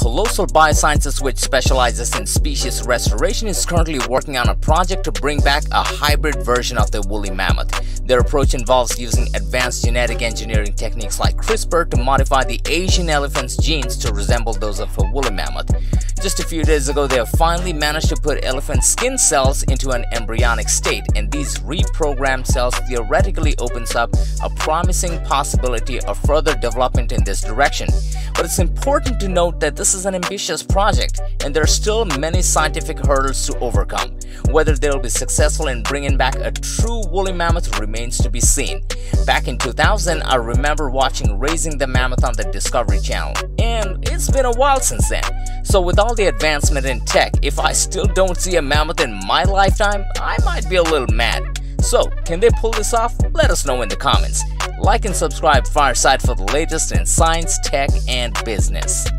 Colossal Biosciences, which specializes in species restoration, is currently working on a project to bring back a hybrid version of the woolly mammoth. Their approach involves using advanced genetic engineering techniques like CRISPR to modify the Asian elephant's genes to resemble those of a woolly mammoth. Just a few days ago, they have finally managed to put elephant skin cells into an embryonic state, and these reprogrammed cells theoretically opens up a promising possibility of further development in this direction. But it's important to note that this is an ambitious project, and there are still many scientific hurdles to overcome. Whether they'll be successful in bringing back a true woolly mammoth remains to be seen. Back in 2000, I remember watching Raising the Mammoth on the Discovery Channel, and it's been a while since then. So with all the advancement in tech, if I still don't see a mammoth in my lifetime, I might be a little mad. So, can they pull this off? Let us know in the comments. Like and subscribe Firesight for the latest in science, tech, and business.